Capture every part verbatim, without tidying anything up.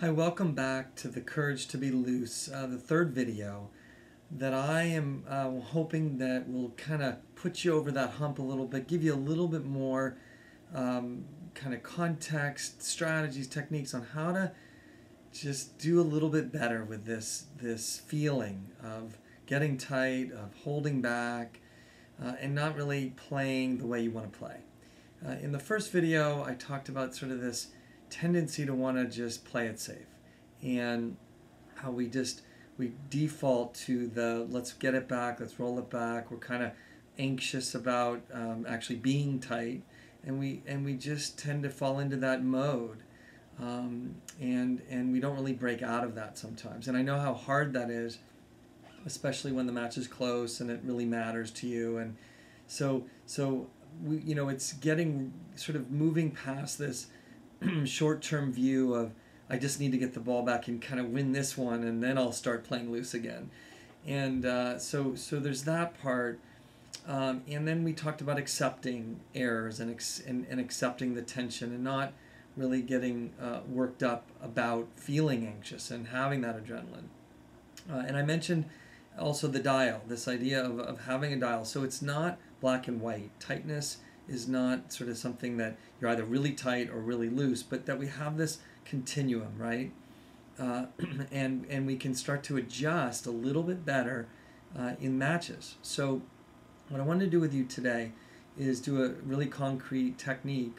Hi, welcome back to The Courage to be Loose, uh, the third video that I am uh, hoping that will kind of put you over that hump a little bit, give you a little bit more um, kind of context, strategies, techniques on how to just do a little bit better with this, this feeling of getting tight, of holding back, uh, and not really playing the way you want to play. Uh, in the first video, I talked about sort of this tendency to want to just play it safe and how we just we default to the let's get it back, let's roll it back. We're kind of anxious about um, actually being tight, and we and we just tend to fall into that mode, um, and and we don't really break out of that sometimes. And I know how hard that is, especially when the match is close and it really matters to you. And so so we, you know, it's getting sort of moving past this short-term view of I just need to get the ball back and kind of win this one, and then I'll start playing loose again. And uh, so so there's that part, um, and then we talked about accepting errors and and, and accepting the tension and not really getting uh, worked up about feeling anxious and having that adrenaline. Uh, and I mentioned also the dial, this idea of, of having a dial. So it's not black and white. Tightness is not sort of something that you're either really tight or really loose, but that we have this continuum, right? Uh, and and we can start to adjust a little bit better uh, in matches. So what I wanted to do with you today is do a really concrete technique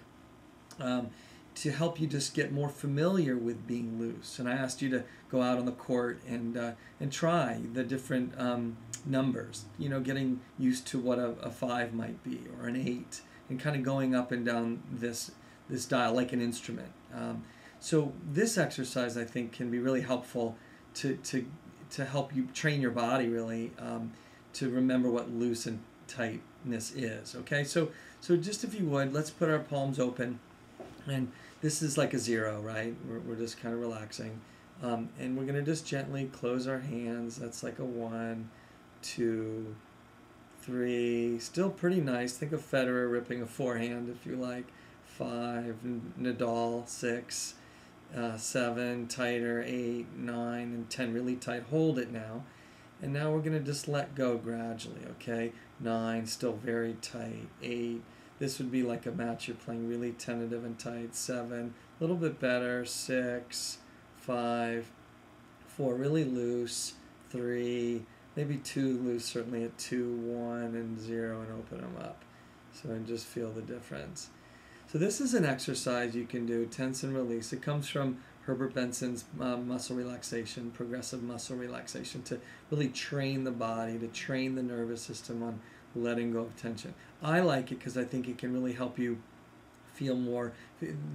um, to help you just get more familiar with being loose. And I asked you to go out on the court and uh, and try the different um, numbers, you know, getting used to what a, a five might be or an eight, and kind of going up and down this this dial like an instrument. Um, so this exercise, I think, can be really helpful to to to help you train your body really um, to remember what loose and tightness is. Okay, so so just if you would, let's put our palms open, and this is like a zero, right? We're we're just kind of relaxing, um, and we're gonna just gently close our hands. That's like a one, two, three, still pretty nice. Think of Federer ripping a forehand if you like. Five, Nadal, six, uh, seven, tighter, eight, nine, and ten, really tight. Hold it now. And now we're gonna just let go gradually, okay? Nine, still very tight. Eight, this would be like a match you're playing really tentative and tight. Seven, a little bit better. Six, five, four, really loose. Three, maybe two loose, certainly at two, one, and zero, and open them up. So, and just feel the difference. So this is an exercise you can do, tense and release. It comes from Herbert Benson's um, muscle relaxation, progressive muscle relaxation, to really train the body, to train the nervous system on letting go of tension. I like it because I think it can really help you feel more,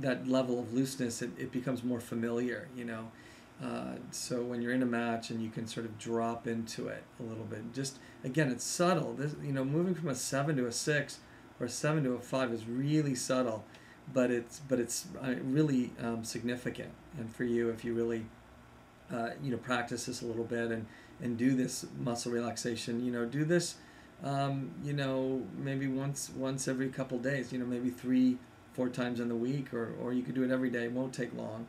that level of looseness, it, it becomes more familiar, you know. Uh, so when you're in a match and you can sort of drop into it a little bit, just again, it's subtle. This, you know, moving from a seven to a six or a seven to a five is really subtle, but it's but it's really um, significant. And for you, if you really uh, you know, practice this a little bit and and do this muscle relaxation, you know, do this um, you know, maybe once once every couple days, you know, maybe three four times in the week, or or you could do it every day. It won't take long.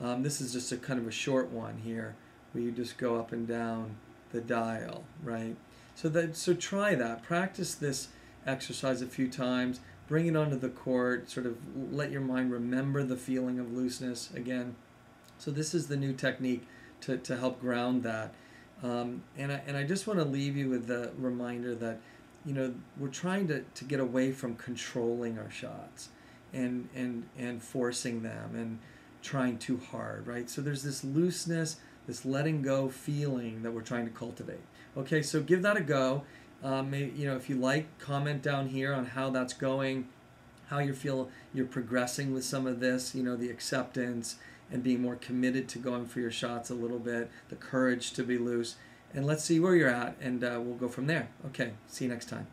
Um, this is just a kind of a short one here, where you just go up and down the dial, right? So that so try that. Practice this exercise a few times. Bring it onto the court. Sort of let your mind remember the feeling of looseness again. So this is the new technique to to help ground that. Um, and I and I just want to leave you with the reminder that, you know, we're trying to to get away from controlling our shots, and and and forcing them, and trying too hard, right? So there's this looseness, this letting go feeling that we're trying to cultivate. Okay, so give that a go. Um, maybe, you know, if you like, comment down here on how that's going, how you feel you're progressing with some of this, you know, the acceptance and being more committed to going for your shots a little bit, the courage to be loose. And let's see where you're at, and uh, we'll go from there. Okay, see you next time.